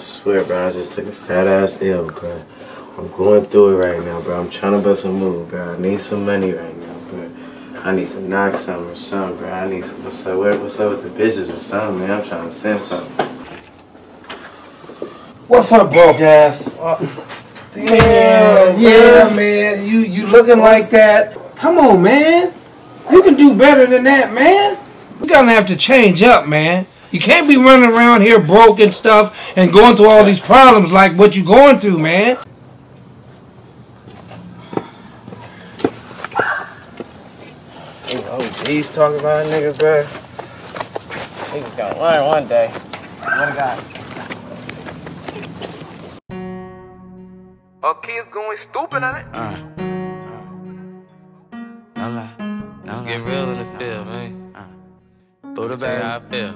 swear, bro, I just took a fat ass L, bro. I'm going through it right now, bro. I'm trying to bust a move, bro. I need some money right now, bro. I need to knock something or something, bro. I need some, what's up with the bitches or something, man? I'm trying to send something. What's up, broke ass? Damn, man. You looking like that. Come on, man. You can do better than that, man. We're gonna have to change up, man. You can't be running around here broke and stuff and going through all these problems like what you going through, man. He's talking about a nigga, bro. Niggas gonna learn one day. One guy. Our kids going stupid on it. Let's get real in the field, man. Throw the bag out there.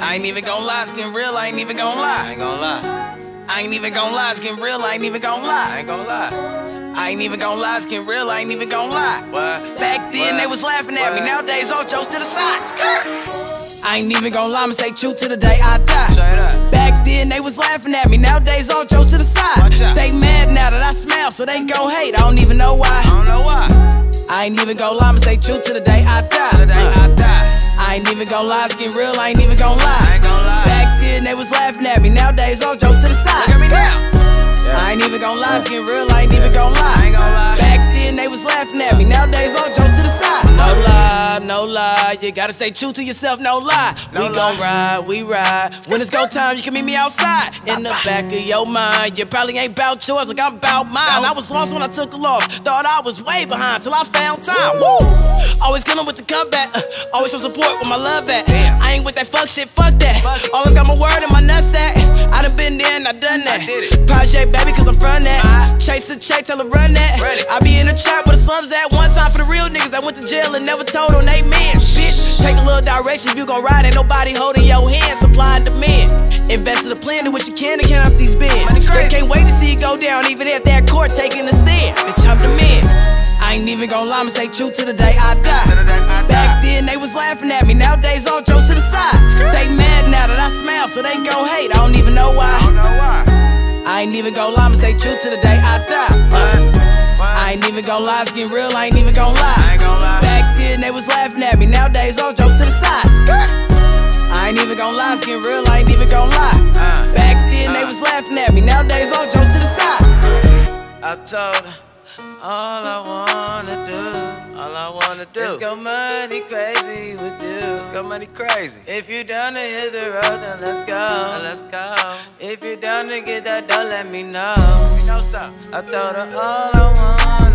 I ain't even gonna lie, it's getting real. I ain't even gonna lie. I ain't gonna lie. I ain't even gonna lie, it's getting real. I ain't even gonna lie. I ain't gonna lie. I ain't even gonna lie, it's getting real, I ain't even gonna lie. What? Back then, they was laughing at me, nowadays, all jokes to the side, skirt. I ain't even gonna lie, I'ma stay true to the day I die. Back then, they was laughing at me, nowadays, all jokes to the side. They mad now that I smile, so they gon' hate, I don't even know why. I don't know why. I ain't even gonna lie, I'ma stay true to the day I die. I ain't even gonna lie, it's getting real, I ain't even gonna lie. Back then, they was laughing at me, nowadays, all jokes to the side. I ain't even gonna lie, it's getting real, I ain't even gonna lie. Back then they was laughing at me, nowadays all jokes to the side. No lie, no lie, you gotta stay true to yourself, no lie. We gon' ride, we ride, when it's go time you can meet me outside. In the back of your mind, you probably ain't bout yours like I'm bout mine. I was lost when I took a loss, thought I was way behind till I found time. Woo! Always killing with the comeback, always show support with my love at. I ain't with that fuck shit, fuck that, always got my word in my nutsack. I done been there and I done that, Project Baby cause I'm from that. Chase the check, tell her run that. I be in the trap where the slums at. One time for the real niggas that went to jail and never told on they men. Bitch, take a little direction if you gon' ride. Ain't nobody holding your hand, supply and demand. Invest in a plan, do what you can to count up these bins. They can't wait to see it go down, even if that court taking a stand. Bitch, I'm the man. I ain't even gon' lie, I'ma stay true to the day I die. Back then they was laughing at me, nowadays all jokes to the side. They mad now that I smile, so they gon' hate, I don't even know why. I ain't even gon' lie, I'ma stay true to the day I die. I ain't even gon' lie, it's getting real, I ain't even gon' lie. Back then they was laughing at me, nowadays all jokes to the side. I ain't even gon' lie, it's getting real, I ain't even gon' lie. Back then they was laughing at me, nowadays all jokes to the side. I told her all I wanna do, all I wanna do is go money crazy with you. Let's go money crazy. If you down to hit the road, then let's go. Let's go. If you down to get that dough, let me know. I told her all I wanna.